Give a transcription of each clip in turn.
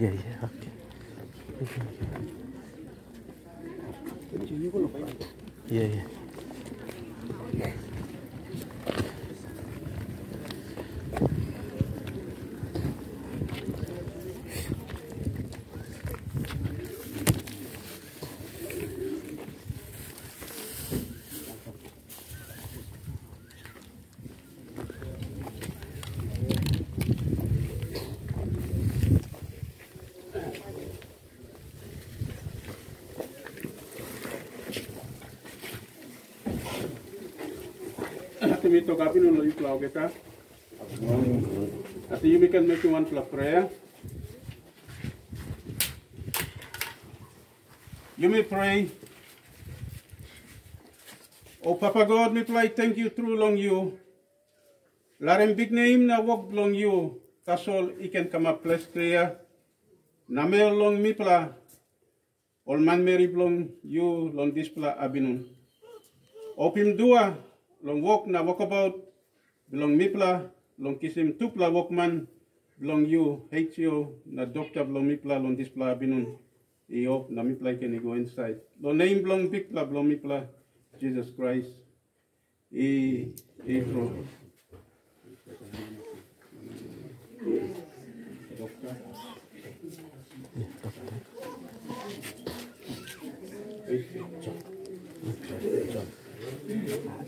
Yeah, okay. Yeah. We talk up in you cloud get up. After you we can make you one prayer. You may pray. Oh Papa God, me pray thank you through long you. Larem big name na walk long you. Kasol I can come up bless prayer. Na me long me pla. All man Mary long you long displa abinun. Opim dua. Long walk na walkabout, belong mipla, long kisim tupla walkman, belong you, HO, na doctor belong mipla, long displa binun, EO, na mipla can go inside. Long name belong bigpla, belong mipla, Jesus Christ, E-Pro. Thank you.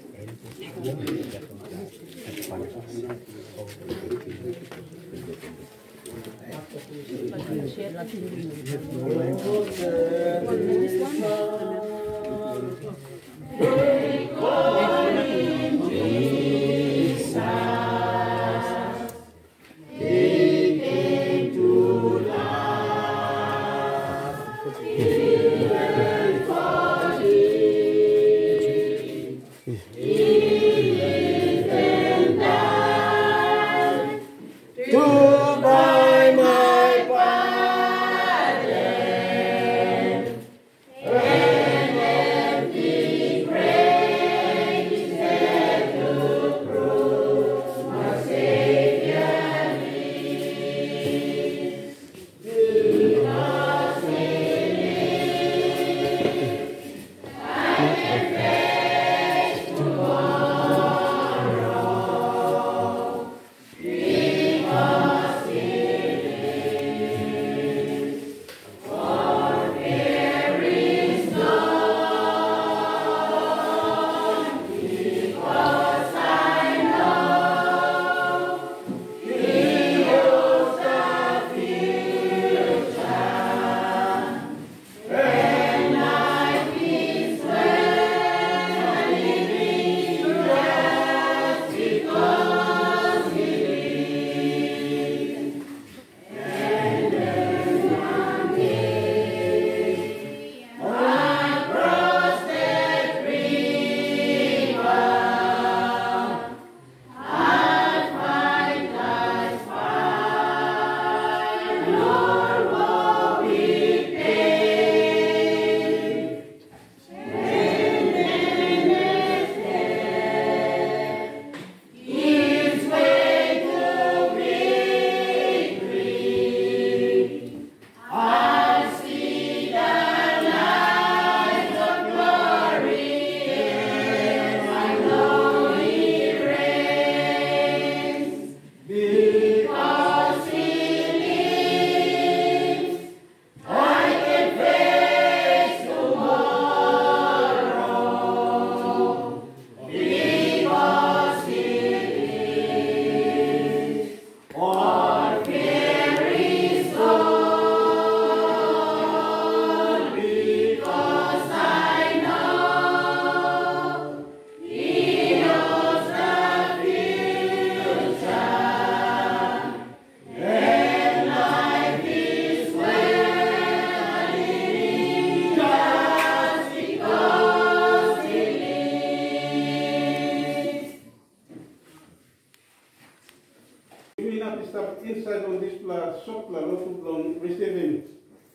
inside on this plant, soft plant, local plant, receiving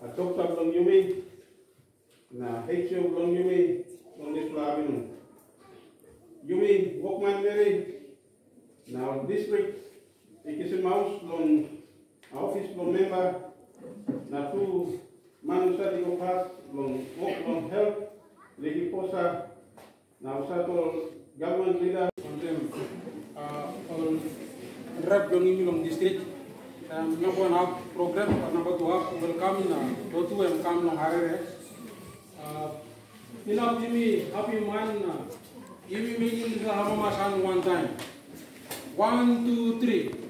a top plant on Yumi. Now, HO on Yumi on this plant. Yumi, Walkman Mary. Now, district, Ikisi Mouse on office on member. Now, two Manusati of us on work on health, Lady Posa. Now, Sato government leader. Rep Gangimilong district, number one program, number two half welcome na, two welcome na harere. Ina timi happy man na, imi making sa hamamasan one time, 1 2 3.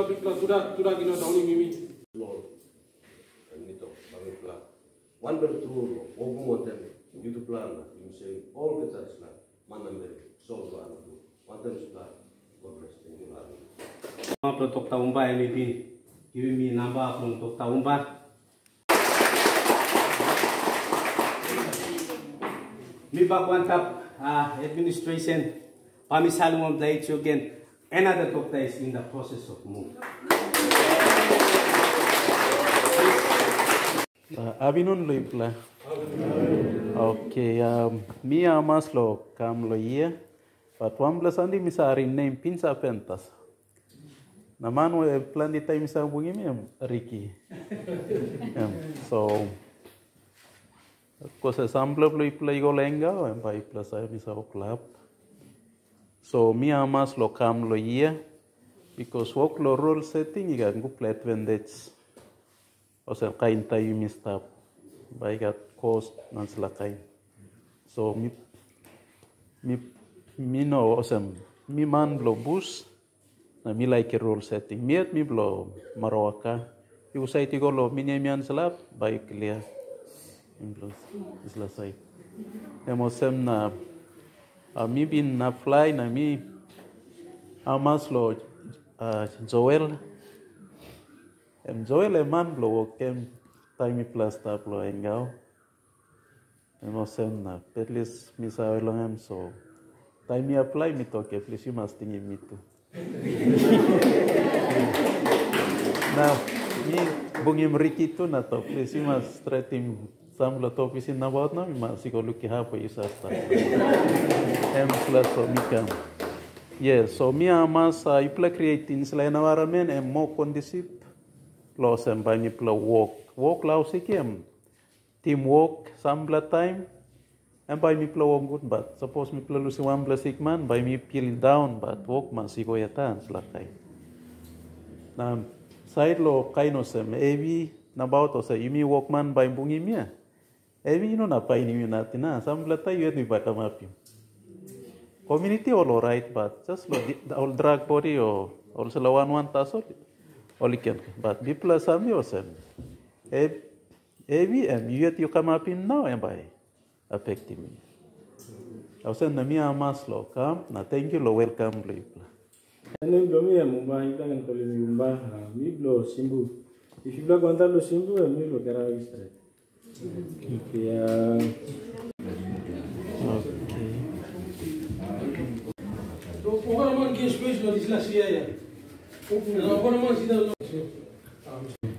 Bikla sudah kena dahulu mimi. Lol, ini tu, kami plan. One berturut, obu model, itu plan lah. You say all kita plan, mana mereka, so plan tu, model plan. Apa untuk tahun bah MVP, ini nambah apa untuk tahun bah? Mibak wantap administration, kami selalu mempelai ciukan. Another doctor is in the process of move. Abinun loipla. Okay, mi amas lo kam lo iya. Patuam blasandi misari name pinsa pentas. Naman we plan di time sa bungi mi Ricky. So kose sample play play go lenga and by plus I misa club. So mi amas lo kam lo iya because work lo role setting iga ngu plate vendets. Ose kain tayo mi stop by got cost nansla kain. So mi no osem mi man blow bus na mi like role setting mi at mi blow maroaka I usay ti golo mi nemian slap by clear in blow is la say em osem na mi bin na fly na mi amaslo Joel em Joel e man blow kem time plus tap blow engao em osem na petlis mi sa elongem so time you apply me to okay, please you must think me too. Now, me bungim Ricky too na to, please you must try him some lot of office in about now, you must go look half you start. M plus so me can. Yes, so me amas I play creating slay na waramen and more conducive plus and by me play walk. Walk lousy game. Team walk, some time. And by me play one good, but suppose me play lose one plus six man, by me peel down, but walk man si koyatan slakai. Now side lo kaino sem evi nabato sa yumi walk man by bungi miya. Evi ino na pay ni natin na samblata yun di ba kamapi. Community all alright, but just lo all drag body or all salawan one taso oliken, but di plus sami osem. Evi em yun di kamapi na by. Affecting me. I send the Mia Maslo come, now thank you, lo welcome, Lipla. And then Domia Mumba, you can call him Mumba, Miblo, Simbu. If you block on that, Simbu, and Miblo, there are straight. Okay. Over a month, you space on this last year. Over a month, you don't know.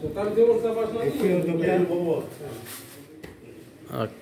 So, come to the world, the past, not the world.